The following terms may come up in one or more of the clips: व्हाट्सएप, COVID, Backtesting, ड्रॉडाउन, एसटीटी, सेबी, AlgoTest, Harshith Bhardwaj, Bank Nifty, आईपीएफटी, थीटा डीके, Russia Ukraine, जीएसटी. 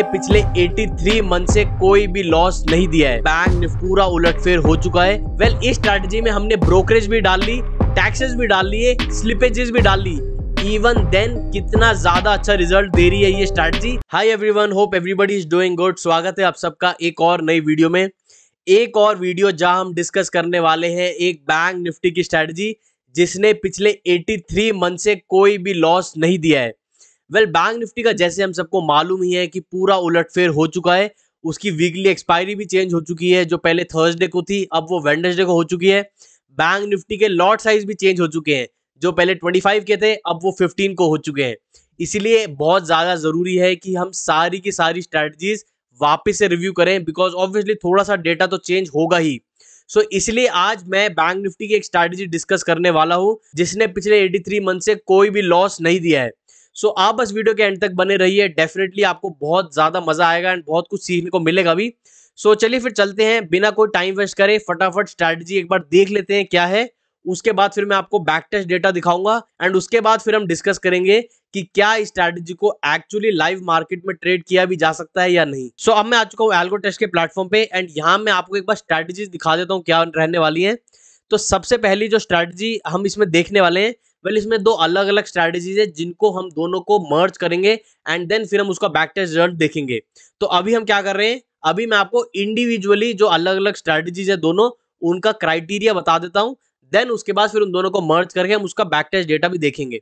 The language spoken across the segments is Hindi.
ने पिछले 83 मंथ से कोई भी लॉस नहीं दिया है। बैंक निफ्टी पूरा उलटफेर हो चुका है। वेल, इस स्ट्रेटजी में हमने ब्रोकरेज भी डाल ली, टैक्सेस भी डाल लिए, स्लिपेजेस भी डाल ली। Even then, कितना ज़्यादा अच्छा रिजल्ट दे रही है ये strategy. Hi everyone, hope everybody is doing good। स्वागत है आप सबका एक और नई वीडियो में। एक और वीडियो जहां हम डिस्कस करने वाले हैं एक बैंक निफ्टी की स्ट्रेटजी जिसने पिछले 83 मंथ से कोई भी लॉस नहीं दिया है। वेल, बैंक निफ्टी का जैसे हम सबको मालूम ही है कि पूरा उलटफेर हो चुका है। उसकी वीकली एक्सपायरी भी चेंज हो चुकी है, जो पहले थर्सडे को थी अब वो वेडनेसडे को हो चुकी है। बैंक निफ्टी के लॉट साइज भी चेंज हो चुके हैं, जो पहले 25 के थे अब वो 15 को हो चुके हैं। इसीलिए बहुत ज़्यादा ज़रूरी है कि हम सारी की सारी स्ट्रैटेजीज वापस से रिव्यू करें, बिकॉज ऑब्वियसली थोड़ा सा डेटा तो चेंज होगा ही। सो इसलिए आज मैं बैंक निफ्टी की एक स्ट्रैटेजी डिस्कस करने वाला हूं जिसने पिछले 83 मंथ से कोई भी लॉस नहीं दिया है। सो आप बस वीडियो के एंड तक बने रहिए, डेफिनेटली आपको बहुत ज़्यादा मज़ा आएगा एंड बहुत कुछ सीखने को मिलेगा भी। सो चलिए फिर चलते हैं, बिना कोई टाइम वेस्ट करे फटाफट स्ट्रैटेजी एक बार देख लेते हैं क्या है। उसके बाद फिर मैं आपको बैक टेस्ट डेटा दिखाऊंगा एंड उसके बाद फिर हम डिस्कस करेंगे कि क्या इस स्ट्रैटेजी को एक्चुअली लाइव मार्केट में ट्रेड किया भी जा सकता है या नहीं। सो अब मैं आ चुका हूँ एल्गो टेस्ट के प्लेटफॉर्म पे एंड यहाँ मैं आपको एक बार स्ट्रैटेजीज दिखा देता हूँ क्या रहने वाली है। तो सबसे पहली जो स्ट्रैटेजी हम इसमें देखने वाले हैं, वेल इसमें दो अलग अलग स्ट्रैटेजीज है जिनको हम दोनों को मर्ज करेंगे एंड देन फिर हम उसका बैक टेस्ट रिजल्ट देखेंगे। तो अभी हम क्या कर रहे हैं, अभी मैं आपको इंडिविजुअली जो अलग अलग स्ट्रैटेजीज है दोनों उनका क्राइटेरिया बता देता हूँ, देन उसके बाद फिर उन दोनों को मर्ज करके हम उसका बैक टेस्ट डेटा भी देखेंगे।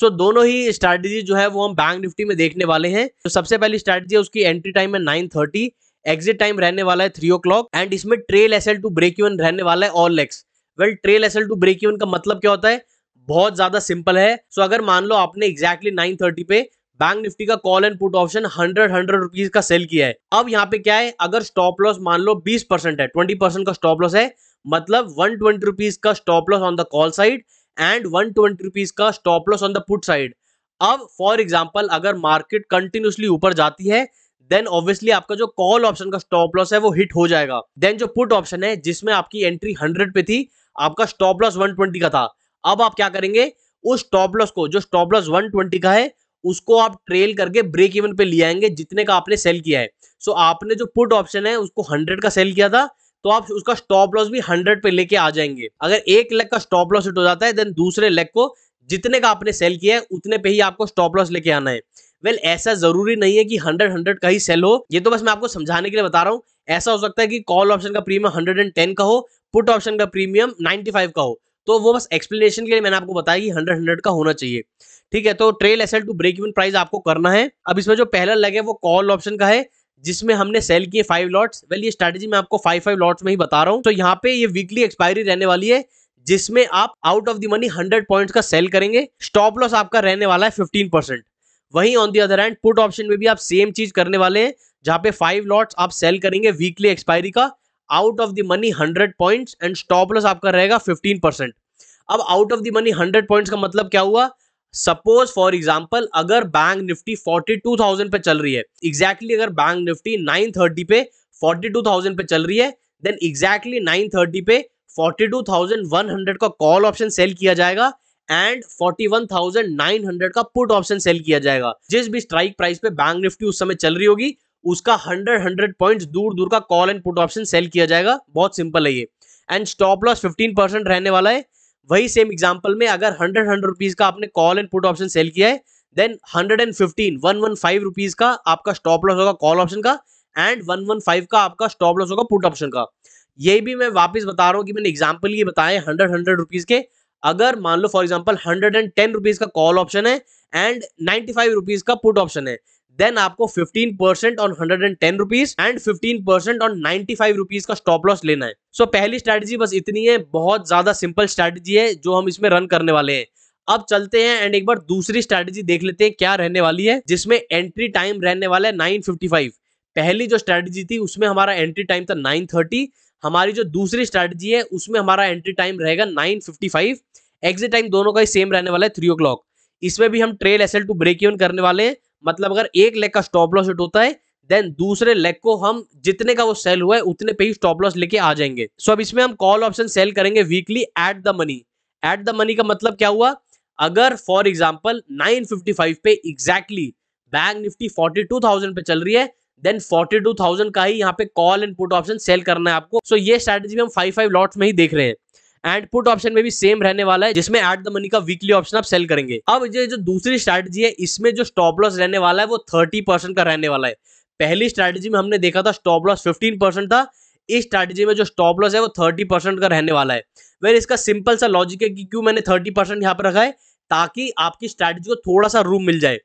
सो दोनों ही स्ट्रैटेजी जो है वो हम बैंक निफ्टी में देखने वाले हैं। तो सबसे पहली स्ट्रैटेजी है, उसकी एंट्री टाइम है 9:30, एग्जिट टाइम रहने वाला है 3 o'clock एंड इसमें trail SL to break even रहने वाला है all legs. Well, trail SL to break even का मतलब क्या होता है, बहुत ज्यादा सिंपल है। सो अगर मान लो आपने एग्जैक्टली 9:30 पे बैंक निफ्टी का call and put option 100 rupees का सेल किया है। अब यहाँ पे क्या है, अगर स्टॉप लॉस मान लो 20% है, 20% का स्टॉप लॉस है, मतलब 120 रुपीज का stop loss on the call side and 120 rupees का stop loss on the put side. अब फॉर एग्जांपल अगर मार्केट कंटिन्यूसली ऊपर जाती है देन ऑब्वियसली आपका जो कॉल ऑप्शन का स्टॉप लॉस है वो हिट हो जाएगा। देन जो पुट ऑप्शन है जिसमें आपकी एंट्री 100 पे थी, आपका स्टॉप लॉस 120 का था, अब आप क्या करेंगे, उस स्टॉप लॉस को जो स्टॉप लॉस 120 का है उसको आप ट्रेल करके ब्रेक इवन पे ले आएंगे जितने का आपने सेल किया है। सो आपने जो पुट ऑप्शन है उसको 100 का सेल किया था तो आप उसका स्टॉप लॉस भी 100 पे लेके आ जाएंगे। अगर एक लेग का स्टॉप लॉस हिट हो जाता है देन दूसरे लेग को जितने का आपने सेल किया है उतने पे ही आपको स्टॉप लॉस लेके आना है। वेल, ऐसा जरूरी नहीं है कि 100 का ही सेल हो, ये तो बस मैं आपको समझाने के लिए बता रहा हूँ। ऐसा हो सकता है कि कॉल ऑप्शन का प्रीमियम 110 का हो, पुट ऑप्शन का प्रीमियम 95 का हो, तो वो बस एक्सप्लेनेशन के लिए मैंने आपको बताया कि 100 का होना चाहिए। ठीक है, तो trail SL to break even price आपको करना है। अब इसमें जो पहला लेग है वो कॉल ऑप्शन का है जिसमें हमने सेल किए 5 लॉट्स। वेल, ये स्ट्रैटेजी मैं आपको 5 लॉट्स में ही बता रहा हूँ। तो यहाँ पे ये वीकली एक्सपायरी रहने वाली है जिसमें आप out of the money 100 points का सेल करेंगे। स्टॉप लॉस आपका रहने वाला है 15%। वहीं on the other hand put option में भी आप सेम चीज करने वाले हैं, जहाँ पे 5 लॉट्स आप सेल करेंगे वीकली एक्सपायरी का, out of the money 100 points and stop loss आपका रहेगा 15%। अब out of the money 100 points का मतलब क्या हुआ, सपोज फॉर एग्जाम्पल अगर बैंक निफ्टी 42,000 पे चल रही है, एग्जैक्टली अगर बैंक निफ्टी 9:30 पे 42,000 पे चल रही है देन एग्जैक्टली 9:30 पे 42,100 का कॉल ऑप्शन सेल किया जाएगा एंड 41,900 का पुट ऑप्शन सेल किया जाएगा। जिस भी स्ट्राइक प्राइस पे बैंक निफ्टी उस समय चल रही होगी उसका 100 पॉइंट्स दूर का call and put option cell किया जाएगा। बहुत सिंपल है ये। एंड स्टॉप लॉस 15% रहने वाला है। वही सेम एग्जांपल में अगर 100 रुपीज का आपने call and put option cell किया है देन 115 रुपीज का आपका स्टॉप लॉस होगा कॉल ऑप्शन का एंड 115 का आपका स्टॉप लॉस होगा पुट ऑप्शन का। ये भी मैं वापस बता रहा हूँ कि मैंने एग्जांपल ये बताया 100 रुपीज के। अगर मान लो फॉर एग्जांपल 110 रुपीज का कॉल ऑप्शन है एंड 95 रुपीज का पुट ऑप्शन है देन आपको 15% on 110 rupees and 15% on 95 rupees का स्टॉप लॉस लेना है। सो पहली स्ट्रैटेजी बस इतनी है, बहुत ज्यादा सिंपल स्ट्रैटेजी है जो हम इसमें रन करने वाले हैं। अब चलते हैं एंड एक बार दूसरी स्ट्रैटेजी देख लेते हैं क्या रहने वाली है, जिसमें एंट्री टाइम रहने वाला है 9:55। पहली जो स्ट्रैटेजी थी उसमें हमारा एंट्री टाइम था 9:30, हमारी जो दूसरी स्ट्रैटेजी है उसमें हमारा एंट्री टाइम रहेगा 9:55। एग्जिट टाइम दोनों का ही सेम रहने वाला है 3 o'clock। इसमें भी हम trail SL to break even करने वाले हैं, मतलब अगर एक लेग का स्टॉप लॉस हिट होता है देन दूसरे लेग को हम जितने का वो सेल हुआ है उतने पे ही स्टॉप लॉस लेके आ जाएंगे। सो अब इसमें हम कॉल ऑप्शन सेल करेंगे weekly at the money. At the money का मतलब क्या हुआ, अगर फॉर एग्जांपल 9:55 पे एग्जैक्टली बैंक निफ्टी 42,000 पे चल रही है, देन 42,000 का ही यहाँ पे call and put option cell करना है आपको। सो ये स्ट्रेटेजी हम 5-5 लॉट्स में ही देख रहे हैं एंड पुट ऑप्शन में भी सेम रहने वाला है, जिसमें एट द मनी का वीकली ऑप्शन आप सेल करेंगे। अब ये जो दूसरी स्ट्रेटेजी है इसमें जो स्टॉप लॉस रहने वाला है वो 30% का रहने वाला है। पहली स्ट्रेटेजी में हमने देखा था स्टॉप लॉस 15% था, इस स्ट्रेटेजी में जो स्टॉप लॉस है वो 30% का रहने वाला है। वेर इसका सिंपल सा लॉजिक है कि क्यों मैंने 30% यहाँ पर रखा है, ताकि आपकी स्ट्रेटेजी को थोड़ा सा रूम मिल जाए।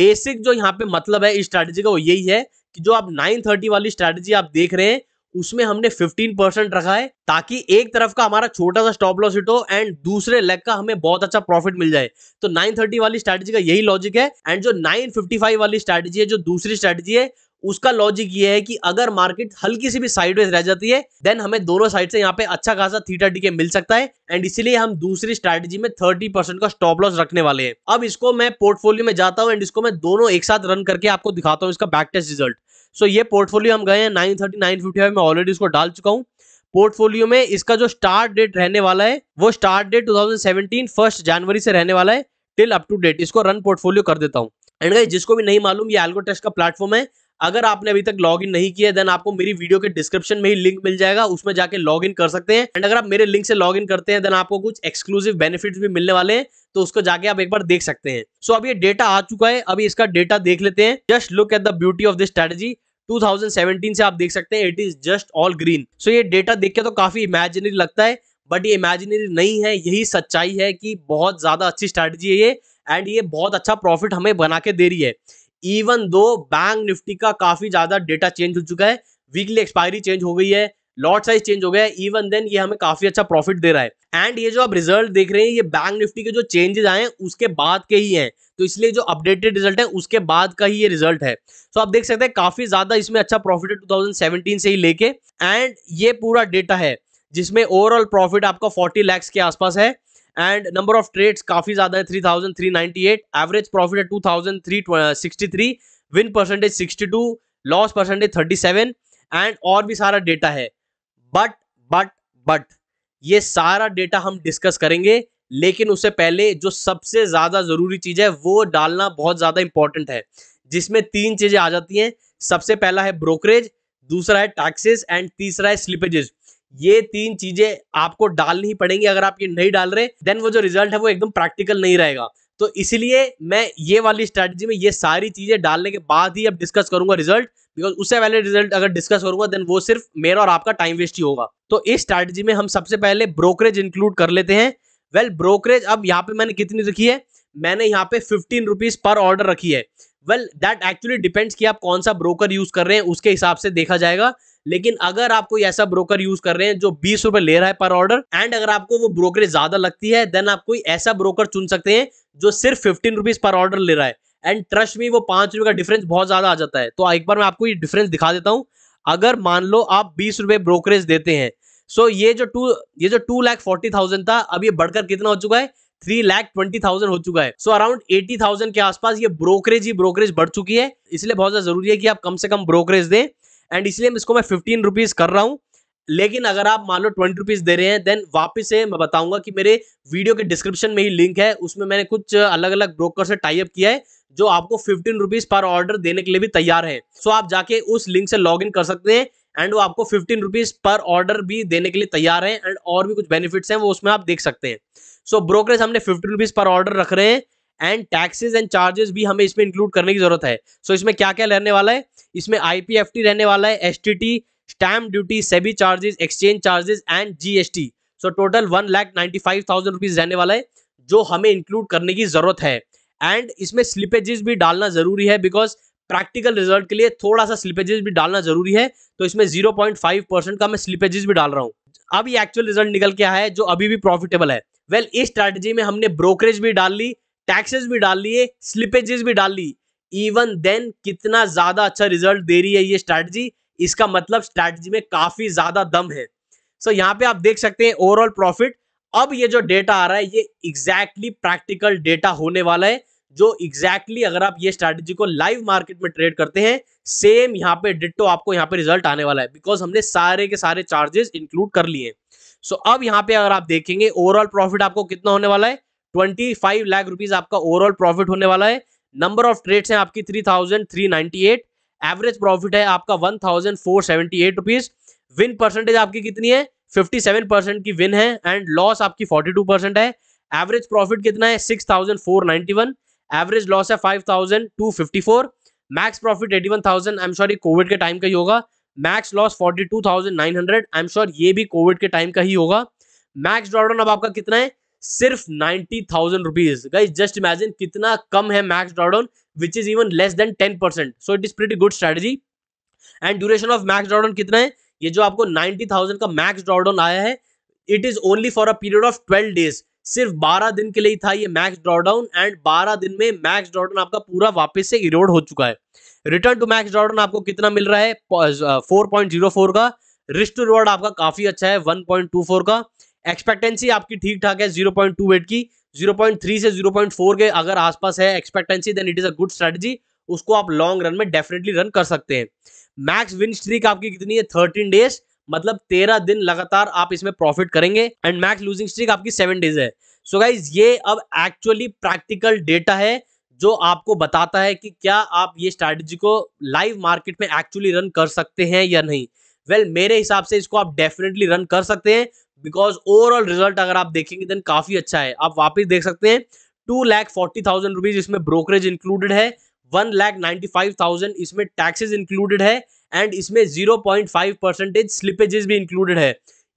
बेसिक जो यहाँ पे मतलब है इस स्ट्रेटेजी का वो यही है कि जो आप 930 वाली स्ट्रेटेजी आप देख रहे हैं उसमें हमने 15% रखा है, ताकि एक तरफ का हमारा छोटा सा स्टॉप लॉस हिट हो एंड दूसरे लेग का हमें बहुत अच्छा प्रॉफिट मिल जाए। तो 930 वाली स्ट्रेटेजी का यही लॉजिक है। एंड जो 955 वाली स्ट्रेटेजी है, जो दूसरी स्ट्रेटेजी है, उसका लॉजिक ये है कि अगर मार्केट हल्की सी भी साइडवेज रह जाती है देन हमें दोनों साइड से यहाँ पे अच्छा खासा थीटा डीके मिल सकता है एंड इसीलिए हम दूसरी स्ट्रेटेजी में 30% का स्टॉप लॉस रखने वाले हैं। अब इसको मैं पोर्टफोलियो में जाता हूँ एंड इसको मैं दोनों एक साथ रन करके आपको दिखाता हूँ इसका बैक टेस्ट रिजल्ट। सो ये पोर्टफोलियो हम गए हैं 930 955 में ऑलरेडी इसको डाल चुका हूँ। पोर्टफोलियो में इसका जो स्टार्ट डेट रहने वाला है वो स्टार्ट डेट 2017 1 जनवरी से रहने वाला है टिल अप टू डेट। इसको रन पोर्टफोलियो कर देता हूँ। एंड गाइस जिसको भी नहीं मालूम ये एल्गोटेस्ट का प्लेटफॉर्म है, अगर आपने अभी तक लॉग इन नहीं किया देन आपको मेरी वीडियो के डिस्क्रिप्शन में ही लिंक मिल जाएगा, उसमें जाके लॉग इन कर सकते हैं। एंड अगर आप मेरे लिंक से लॉग इन करते हैं देन आपको कुछ एक्सक्लूसिव बेनिफिट्स भी मिलने वाले हैं, तो उसको जाके आप एक बार देख सकते हैं। सो अब ये डेटा आ चुका है, अभी इसका डेटा देख लेते हैं। Just look at the beauty of this strategy. 2017 से आप देख सकते हैं it is just all green. So ये डेटा देख के तो काफी इमेजिनरी लगता है, बट ये इमेजिनरी नहीं है, यही सच्चाई है कि बहुत ज्यादा अच्छी स्ट्रेटजी है ये एंड ये बहुत अच्छा प्रॉफिट हमें बना के दे रही है। इवन दो बैंक निफ्टी का काफी ज्यादा डेटा चेंज हो चुका है, वीकली एक्सपायरी चेंज हो गई है, लॉट साइज चेंज हो गया है, इवन देन ये हमें काफी अच्छा प्रॉफिट दे रहा है। एंड ये जो आप रिजल्ट देख रहे हैं ये बैंक निफ्टी के जो चेंजेस आए हैं उसके बाद के ही हैं, तो इसलिए जो अपडेटेड रिजल्ट है उसके बाद का ही ये रिजल्ट है। सो आप देख सकते हैं काफी ज्यादा इसमें अच्छा प्रॉफिट है 2017 से ही लेके। एंड ये पूरा डेटा है जिसमें ओवरऑल प्रॉफिट आपका 40 लाख के आसपास है एंड नंबर ऑफ ट्रेड्स काफी ज्यादा है 3,398, एवरेज प्रॉफिट है 2,363, win percentage 62, loss percentage 37 and और भी सारा डेटा है। बट ये सारा डेटा हम डिस्कस करेंगे, लेकिन उससे पहले जो सबसे ज्यादा जरूरी चीज है वो डालना बहुत ज्यादा इंपॉर्टेंट है, जिसमें 3 चीजें आ जाती हैं। सबसे पहला है ब्रोकरेज, दूसरा है टैक्सेस एंड तीसरा है स्लिपेजेस। ये 3 चीजें आपको डालनी ही पड़ेंगी। अगर आप ये नहीं डाल रहे देन वो जो रिजल्ट है वो एकदम प्रैक्टिकल नहीं रहेगा। तो इसलिए मैं ये वाली स्ट्रेटजी में ये सारी चीजें डालने के बाद ही अब डिस्कस करूंगा रिजल्ट, बिकॉज उससे पहले रिजल्ट अगर डिस्कस करूंगा देन वो सिर्फ मेरा और आपका टाइम वेस्ट ही होगा। तो इस स्ट्रेटजी में हम सबसे पहले ब्रोकरेज इंक्लूड कर लेते हैं। वेल ब्रोकरेज अब यहाँ पे मैंने कितनी रखी है, मैंने यहाँ पे 15 रुपीज पर ऑर्डर रखी है। वेल दैट एक्चुअली डिपेंड्स कि आप कौन सा ब्रोकर यूज कर रहे हैं, उसके हिसाब से देखा जाएगा। लेकिन अगर आप कोई ऐसा ब्रोकर यूज कर रहे हैं जो 20 रुपए ले रहा है पर ऑर्डर एंड अगर आपको वो ब्रोकरेज ज्यादा लगती है देन आप कोई ऐसा ब्रोकर चुन सकते हैं जो सिर्फ 15 रुपीज पर ऑर्डर ले रहा है एंड ट्रस्ट में वो 5 रुपए का डिफरेंस बहुत ज्यादा आ जाता है। तो एक बार मैं आपको ये डिफरेंस दिखा देता हूँ। अगर मान लो आप 20 रुपए ब्रोकरेज देते हैं, सो ये जो 2,40,000 था अब ये बढ़कर कितना हो चुका है 3,20,000 हो चुका है। सो अराउंड 80,000 के आसपास ये ब्रोकरेज ही ब्रोकरेज बढ़ चुकी है। इसलिए बहुत ज्यादा जरूरी है कि आप कम से कम ब्रोकरेज दें एंड इसलिए इसको मैं 15 रुपीज कर रहा हूँ। लेकिन अगर आप मान लो 20 रुपीज दे रहे हैं देन वापस से मैं बताऊंगा कि मेरे वीडियो के डिस्क्रिप्शन में ही लिंक है, उसमें मैंने कुछ अलग अलग ब्रोकर से टाई अप किया है जो आपको 15 रुपीज पर ऑर्डर देने के लिए भी तैयार है। सो आप जाके उस लिंक से लॉग इन कर सकते हैं एंड वो आपको 15 रुपीज पर ऑर्डर भी देने के लिए तैयार है एंड और भी कुछ बेनिफिट्स हैं वो उसमें आप देख सकते हैं। सो ब्रोकरेज हमने 15 रुपीज पर ऑर्डर रख रहे हैं एंड टैक्सेस एंड चार्जेस भी हमें इसमें इंक्लूड करने की जरूरत है। सो इसमें क्या क्या रहने वाला है, इसमें आईपीएफटी रहने वाला है, एसटीटी, stamp duty, सेबी charges, exchange charges and जीएसटी। So total 1,95,000 rupees रहने वाला है जो हमें इंक्लूड करने की जरूरत है। एंड इसमें स्लिपेजेस भी डालना जरूरी है, बिकॉज प्रैक्टिकल रिजल्ट के लिए थोड़ा सा स्लिपेजेस भी डालना जरूरी है। तो इसमें 0.5% का मैं स्लिपेजेस भी डाल रहा हूँ। अब ये एक्चुअल रिजल्ट निकल के आया है जो अभी भी प्रॉफिटेबल है। वेल इस स्ट्रैटेजी में हमने ब्रोकरेज भी डाल ली, टैक्सेस भी डाल लिए, स्लिपेजेस भी डाल ली। इवन देन कितना ज्यादा अच्छा रिजल्ट दे रही है ये स्ट्रैटेजी, इसका मतलब स्ट्रैटेजी में काफी ज्यादा दम है। सो यहाँ पे आप देख सकते हैं ओवरऑल प्रॉफिट। अब ये जो डेटा आ रहा है ये एग्जैक्टली प्रैक्टिकल डेटा होने वाला है, जो एग्जैक्टली अगर आप ये स्ट्रैटेजी को लाइव मार्केट में ट्रेड करते हैं सेम यहाँ पे डिट्टो आपको यहाँ पे रिजल्ट आने वाला है, बिकॉज हमने सारे के सारे चार्जेस इंक्लूड कर लिए। सो अब यहाँ पे अगर आप देखेंगे ओवरऑल प्रॉफिट आपको कितना होने वाला है, 25 लाख रुपीज आपका ओवरऑल प्रॉफिट होने वाला है। नंबर ऑफ ट्रेड्स है आपकी 3,398, एवरेज प्रॉफिट है आपका 1,478 रुपीज, विन परसेंटेज आपकी कितनी है 57% की विन है एंड लॉस आपकी 42% है। एवरेज प्रॉफिट कितना है 6,491, एवरेज लॉस है 5,254, max profit 81,000, I am sure ये कोविड के टाइम का ही होगा। Max loss 42,900, I am sure ये भी कोविड के टाइम का ही होगा। मैक्स ड्रॉडाउन अब आपका कितना है सिर्फ 90,000 रुपीज। गाइस जस्ट इमेजिन कितना कम है max ड्रॉडाउन, which is even less than 10%, so it is pretty good strategy. And duration of max ड्रॉडाउन कितना है, ये जो आपको 90,000 का मैक्स ड्रॉडाउन आया है it is only for a period of 12 days, सिर्फ 12 दिन के लिए था ये मैक्स ड्रॉडाउन एंड 12 दिन में मैक्स ड्रॉडाउन आपका पूरा वापस से इरोड हो चुका है। रिटर्न टू मैक्स ड्रॉडाउन आपको कितना मिल रहा है 4.04 का, रिस्क टू रिवॉर्ड आपका काफी अच्छा है 1.24 का, एक्सपेक्टेंसी आपकी ठीक ठाक है 0.28 की, 0.3 से 0.4 के अगर आसपास है expectancy then it is a good strategy, उसको आप लॉन्ग रन में डेफिनेटली रन कर सकते हैं। मैक्स विन स्ट्रीक आपकी कितनी है 13 डेज, मतलब 13 दिन लगातार आप इसमें प्रॉफिट करेंगे एंड मैक्स लूजिंग स्ट्रीक आपकी 7 डेज है। सो गाइज ये अब एक्चुअली प्रैक्टिकल डेटा है जो आपको बताता है कि क्या आप ये स्ट्रैटेजी को लाइव मार्केट में एक्चुअली रन कर सकते हैं या नहीं। वेल, मेरे हिसाब से इसको आप डेफिनेटली रन कर सकते हैं बिकॉज ओवरऑल रिजल्ट अगर आप देखेंगे देन काफी अच्छा है। आप वापस देख सकते हैं 2,40,000 रुपीज इसमें ब्रोकरेज इंक्लूडेड है, 1,95,000 इसमें टैक्सेस इंक्लूडेड है एंड इसमें 0.5% स्लिपेजेस भी इंक्लूडेड है।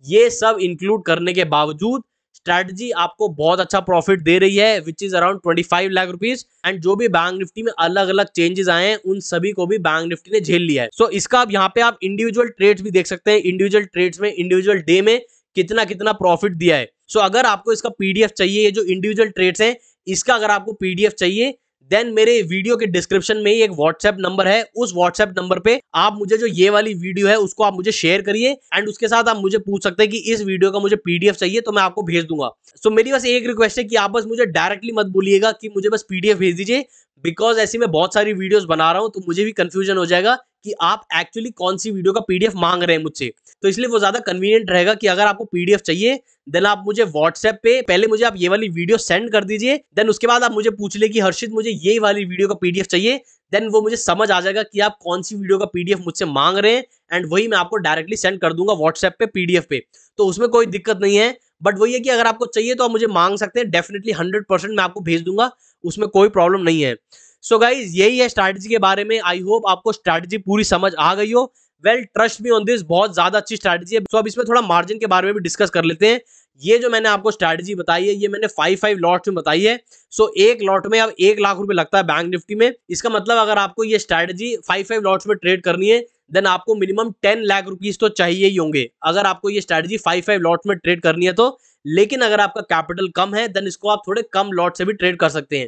ये सब इंक्लूड करने के बावजूद स्ट्रैटेजी आपको बहुत अच्छा प्रॉफिट दे रही है which is around 25 lakh rupees. And जो भी बैंक निफ्टी में अलग अलग चेंजेस आए हैं उन सभी को भी बैंक निफ्टी ने झेल लिया है। सो इसका अब यहाँ पे आप इंडिविजुअल ट्रेड्स भी देख सकते हैं, इंडिविजुअल ट्रेड्स में इंडिविजुअल डे में कितना कितना प्रॉफिट दिया है। सो अगर आपको इसका पीडीएफ चाहिए, ये जो इंडिविजुअल ट्रेड्स हैं इसका अगर आपको पीडीएफ चाहिए देन मेरे वीडियो के डिस्क्रिप्शन में ही एक व्हाट्सएप नंबर है, उस व्हाट्सएप नंबर पे आप मुझे जो ये वाली वीडियो है उसको आप मुझे शेयर करिए एंड उसके साथ आप मुझे पूछ सकते हैं कि इस वीडियो का मुझे पीडीएफ चाहिए तो मैं आपको भेज दूंगा। सो मेरी बस एक रिक्वेस्ट है कि आप बस मुझे डायरेक्टली मत बोलिएगा कि मुझे बस पीडीएफ भेज दीजिए, बिकॉज ऐसी मैं बहुत सारी वीडियोस बना रहा हूँ तो मुझे भी कंफ्यूजन हो जाएगा कि आप एक्चुअली कौन सी वीडियो का पीडीएफ मांग रहे हैं मुझसे। तो इसलिए वो ज्यादा कन्वीनियंट रहेगा कि अगर आपको पीडीएफ चाहिए देन आप मुझे व्हाट्सएप पे पहले मुझे आप ये वाली वीडियो सेंड कर दीजिए, देन उसके बाद आप मुझे पूछ ले कि हर्षित मुझे ये वाली वीडियो का पीडीएफ चाहिए, देन वो मुझे समझ आ जाएगा कि आप कौन सी वीडियो का पीडीएफ मुझसे मांग रहे हैं एंड वही मैं आपको डायरेक्टली सेंड कर दूंगा व्हाट्सएप पे पीडीएफ पे, तो उसमें कोई दिक्कत नहीं है। बट वही है कि अगर आपको चाहिए तो आप मुझे मांग सकते हैं, डेफिनेटली 100% मैं आपको भेज दूंगा, उसमें कोई प्रॉब्लम नहीं है। सो गाइज यही है स्ट्रैटेजी के बारे में, आई होप आपको स्ट्रैटेजी पूरी समझ आ गई हो। Well trust me on this, बहुत ज्यादा अच्छी स्ट्रैटेजी है। सो अब इसमें थोड़ा मार्जिन के बारे में भी डिस्कस कर लेते हैं। ये जो मैंने आपको स्ट्रैटेजी बताई है ये मैंने 5-5 लॉट में बताई है। सो एक लॉट में अब 1 लाख रुपए लगता है बैंक निफ्टी में, इसका मतलब अगर आपको ये स्ट्रैटेजी 5-5 लॉट्स में ट्रेड करनी है देन आपको मिनिमम 10 लाख रुपीज तो चाहिए ही होंगे अगर आपको ये स्ट्रैटेजी 5-5 लॉट में ट्रेड करनी है तो। लेकिन अगर आपका कैपिटल कम है देन इसको आप थोड़े कम लॉट से भी ट्रेड कर सकते हैं,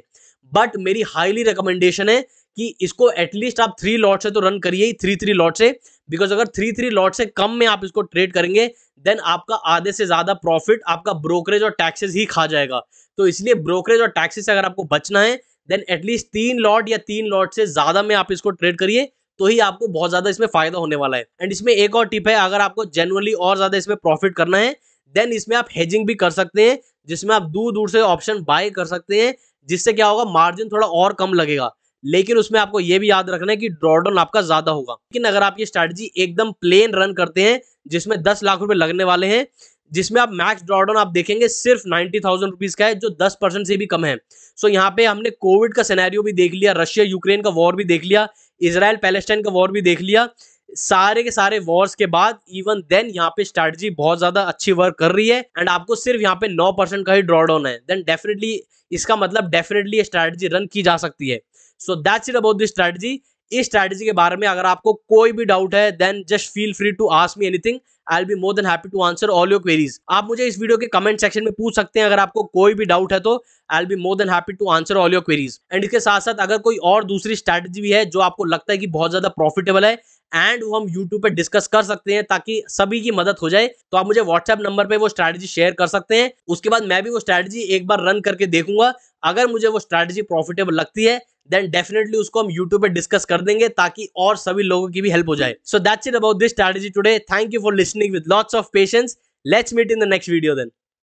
बट मेरी हाईली रिकमेंडेशन है कि इसको एटलीस्ट आप 3 लॉट से तो रन करिए ही, 3-3 लॉट से, बिकॉज अगर 3-3 लॉट से कम में आप इसको ट्रेड करेंगे देन आपका आधे से ज्यादा प्रॉफिट आपका ब्रोकरेज और टैक्सेस ही खा जाएगा। तो इसलिए ब्रोकरेज और टैक्सेस से अगर आपको बचना है देन एटलीस्ट 3 लॉट या 3 लॉट से ज्यादा में आप इसको ट्रेड करिए, तो ही आपको बहुत ज्यादा इसमें फायदा होने वाला है। एंड इसमें एक और टिप है, अगर आपको जेन्युइनली और ज्यादा इसमें प्रॉफिट करना है देन इसमें आप हेजिंग भी कर सकते हैं, जिसमें आप दूर दूर से ऑप्शन बाय कर सकते हैं, जिससे क्या होगा मार्जिन थोड़ा और कम लगेगा, लेकिन उसमें आपको यह भी याद रखना है कि ड्रॉडाउन आपका ज्यादा होगा। लेकिन अगर आप ये स्ट्रैटेजी एकदम प्लेन रन करते हैं जिसमें 10 लाख रुपए लगने वाले हैं, जिसमें आप मैक्स ड्रॉडाउन आप देखेंगे सिर्फ 90,000 रुपीज का है जो 10% से भी कम है। सो यहाँ पे हमने कोविड का सिनेरियो भी देख लिया, रशिया यूक्रेन का वॉर भी देख लिया, इसराइल पैलेस्टाइन का वॉर भी देख लिया, सारे के सारे वॉर्स के बाद इवन देन यहाँ पे स्ट्रैटेजी बहुत ज्यादा अच्छी वर्क कर रही है एंड आपको सिर्फ यहाँ पे 9% का ही ड्रॉडाउन है देन डेफिनेटली इसका मतलब डेफिनेटली ये स्ट्रैटेजी रन की जा सकती है। So that's it about this strategy. इस स्ट्रैटेजी के बारे में अगर आपको कोई भी डाउट है then just feel free to ask me anything, I will be more than happy to answer all your queries. आप मुझे इस वीडियो के कमेंट सेक्शन में पूछ सकते हैं अगर आपको कोई भी डाउट है तो, I will be more than happy to answer all your queries. And इसके साथ साथ अगर कोई और दूसरी स्ट्रैटेजी भी है जो आपको लगता है कि बहुत ज्यादा प्रॉफिटेबल है एंड वो हम यूट्यूब पे डिस्कस कर सकते हैं ताकि सभी की मदद हो जाए, तो आप मुझे व्हाट्सएप नंबर पे वो स्ट्रैटेजी शेयर कर सकते हैं। उसके बाद मैं भी वो स्ट्रैटेजी एक बार रन करके देखूंगा, अगर मुझे वो स्ट्रैटेजी प्रॉफिटेबल लगती है देन डेफिनेटली उसको हम यूट्यूब पे डिस्कस कर देंगे ताकि और सभी लोगों की भी हेल्प हो जाए। So that's it about this strategy today. Thank you for listening with lots of patience. Let's meet in the next video then.